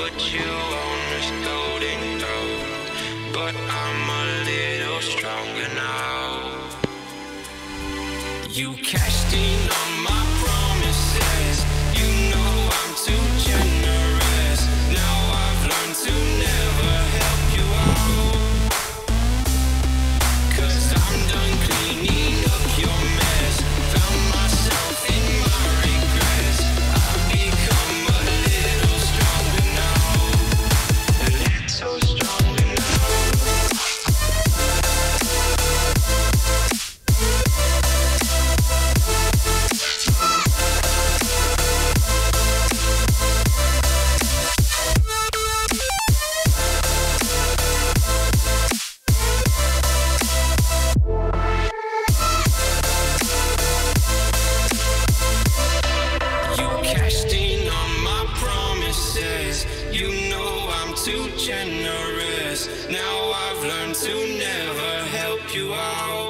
put you on this golden road, but I'm a little stronger now. You cashed in on my promises. You know I'm too generous. Now I've learned to never help you out, 'cause I'm done cleaning up your mess. Found myself in my regrets. I've become a little stronger now. A little stronger too generous. Now I've learned to never help you out,